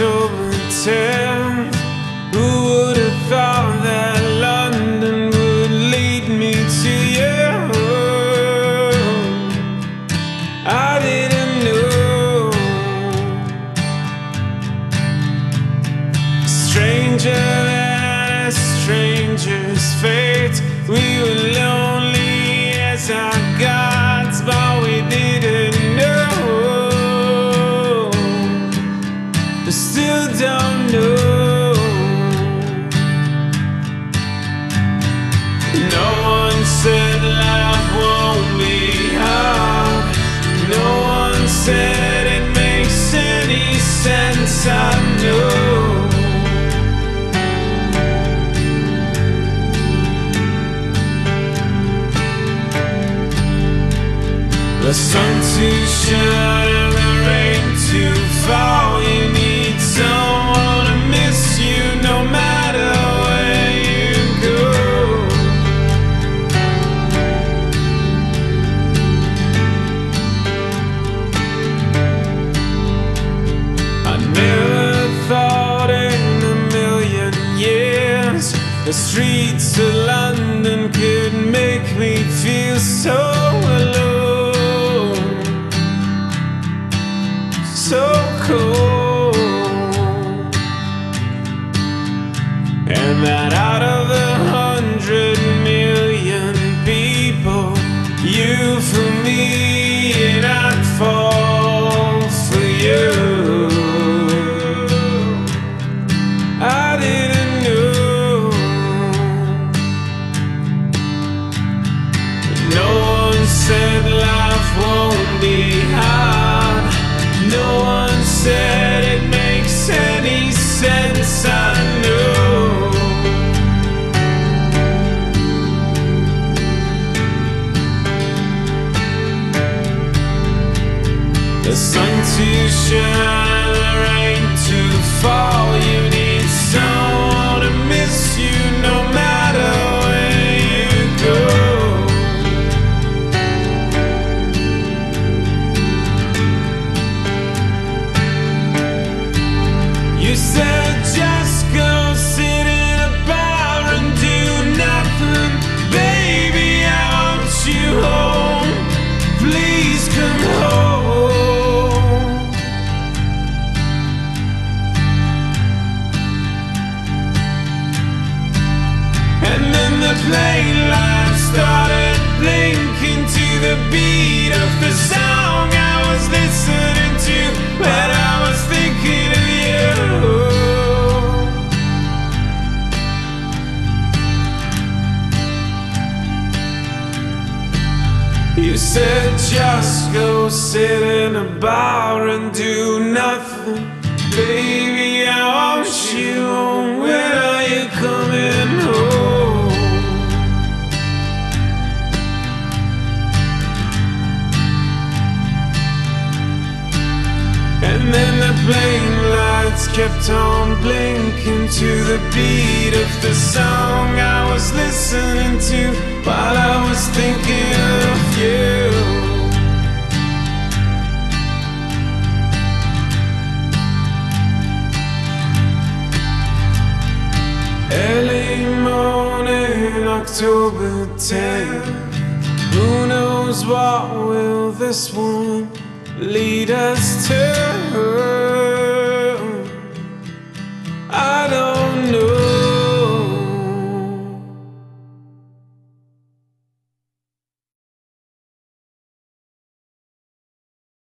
October 10th. Who would have thought that London would lead me to you? I didn't know. Stranger than a stranger's fate, we were lonely as our gods, but we didn't know. We still don't know. Said life won't be hard. No one said it makes any sense, I know. The sun too shine and the rain too fall. You need someone to miss you no matter where you go. The streets of London could make me feel so alone, so cold, and that out of 100 million people, you for me and I'd fall for you. I didn't. Said life won't be hard. No one said it makes any sense, I know. The sun to shine, the rain to fall. You need someone to miss you no matter where you go. You said just go sit in a bar and do nothing. Baby, I want you home. Please come home. And then the plane light started blinking to the beat of the song I was listening to when I was thinking of you. You said just go sit in a bar and do nothing. Baby, I want you home. When are you coming home? And then the plane lights kept on blinking to the beat of the song I was listening to while I was thinking of you. Early morning, October 10th. Who knows what will this one lead us to?